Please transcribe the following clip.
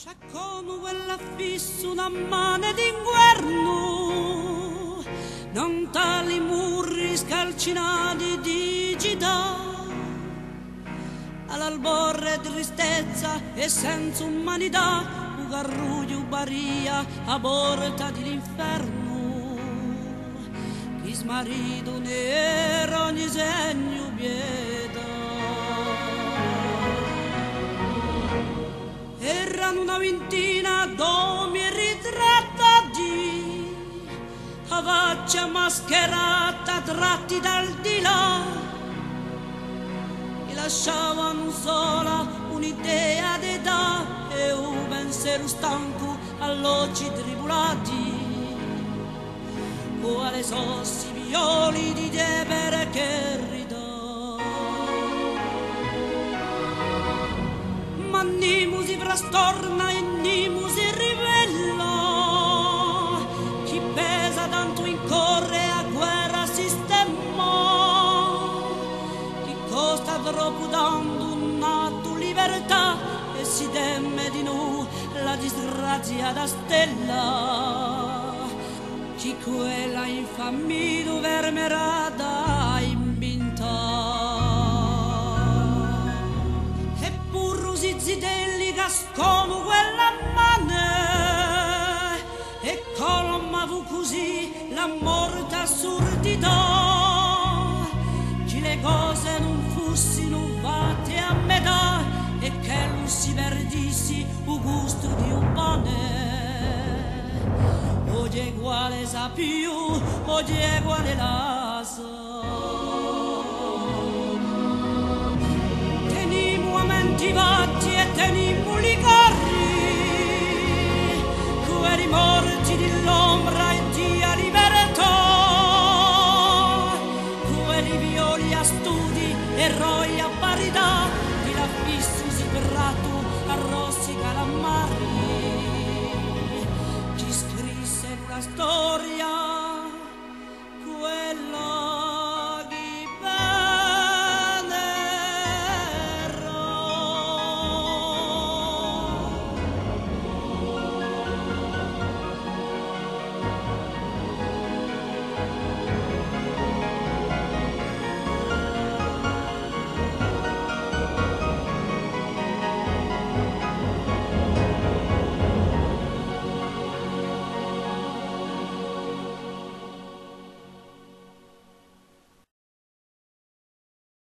Sciaccono quell'affisso una mano d'inguerno, non tali muri scalcinati di gita, all'alborre tristezza e senza umanità, un garruglio baria a porta dell'inferno, chi smarito nero ogni segno viene. Una ventina d'uomini ritrattati, a faccia mascherata tratti dal di là, e lasciavano sola un'idea d'età e un pensiero stanco all'oggi tribulati, quale sossi violi di debere che Nimu si frastorna e Nimu si ribella, chi pesa tanto incorre a guerra sistema, chi costa troppo dando una tua libertà e si teme di noi la disgrazia da stella, chi quella infamia vermerà da inventare. Zitelli cascano quella mano e colma fu così la morta assurdità, che le cose non fossero fatte a metà e che non si perdissi il gusto di un pane, oggi è quale sa più, oggi è quale la sa. Vatti e tenimmo licarri, quei morti dell'ombra e ti libertò, quei violi astuti eroi a parità, di l'affissu zifratu arrossica la mare, ci scrisse una storia.